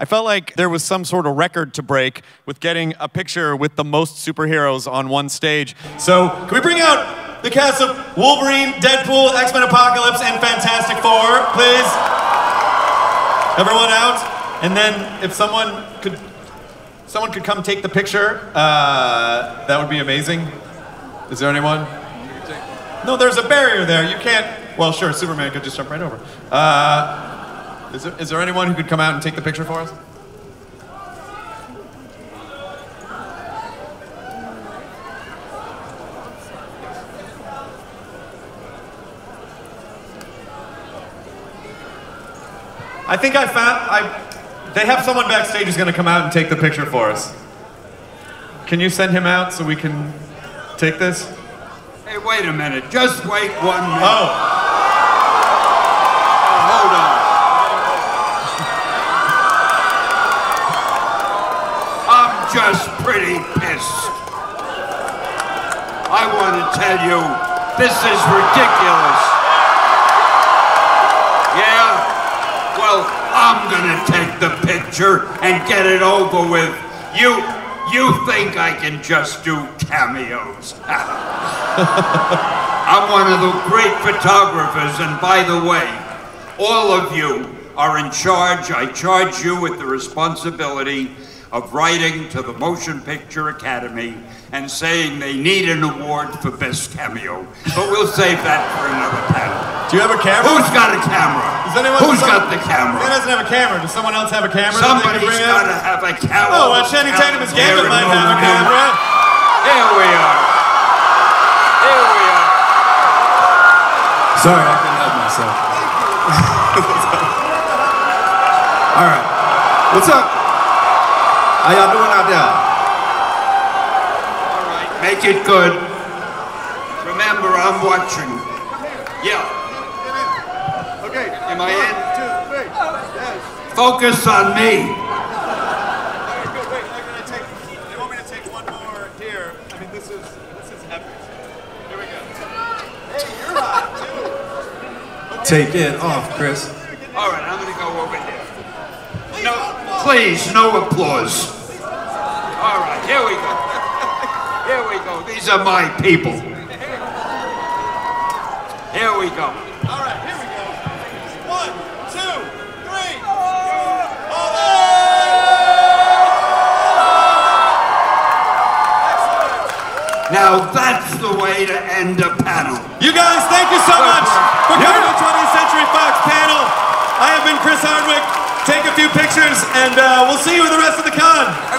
I felt like there was some sort of record to break with getting a picture with the most superheroes on one stage. So can we bring out the cast of Wolverine, Deadpool, X-Men Apocalypse, and Fantastic Four, please? Everyone out. And then if someone could come take the picture, that would be amazing. Is there anyone? No, there's a barrier there. You can't, well, sure, Superman could just jump right over. Is there anyone who could come out and take the picture for us? I think I found, they have someone backstage who's gonna come out and take the picture for us. Can you send him out so we can take this? Hey, wait a minute. Just wait 1 minute. Oh. Hold on. I'm just pretty pissed. I want to tell you, this is ridiculous. Yeah? Well, I'm gonna take the picture and get it over with. You think I can just do cameos? I'm one of the great photographers, and by the way, all of you are in charge. I charge you with the responsibility of writing to the Motion Picture Academy and saying they need an award for best cameo. But we'll save that for another panel. Do you have a camera? Who's got a camera? Who's got the camera? Who doesn't have a camera? Does someone else have a camera? Somebody's got to have a camera. Oh, Channing Tatum's Gambit might have a camera. Here we are. Here we are. Sorry, I couldn't help myself. All right. What's up? How y'all doing out there? All right, make it good. Remember, I'm watching. Yeah. Okay. Am I in? 1, 2, 3. Yes. Focus on me. Wait, I'm gonna take. They want me to take one more here. I mean, this is epic. Here we go. Hey, you're hot too. Okay. Take it off, Chris. All right, I'm gonna go over here. No. Please, no applause. All right, here we go. Here we go. These are my people. Here we go. All right, here we go. 1, 2, 3. Excellent. Now that's the way to end a panel. You guys, thank you so much for coming to the 20th Century Fox panel. I have been Chris Hardwick. Take a few pictures, and we'll see you at the rest of the con.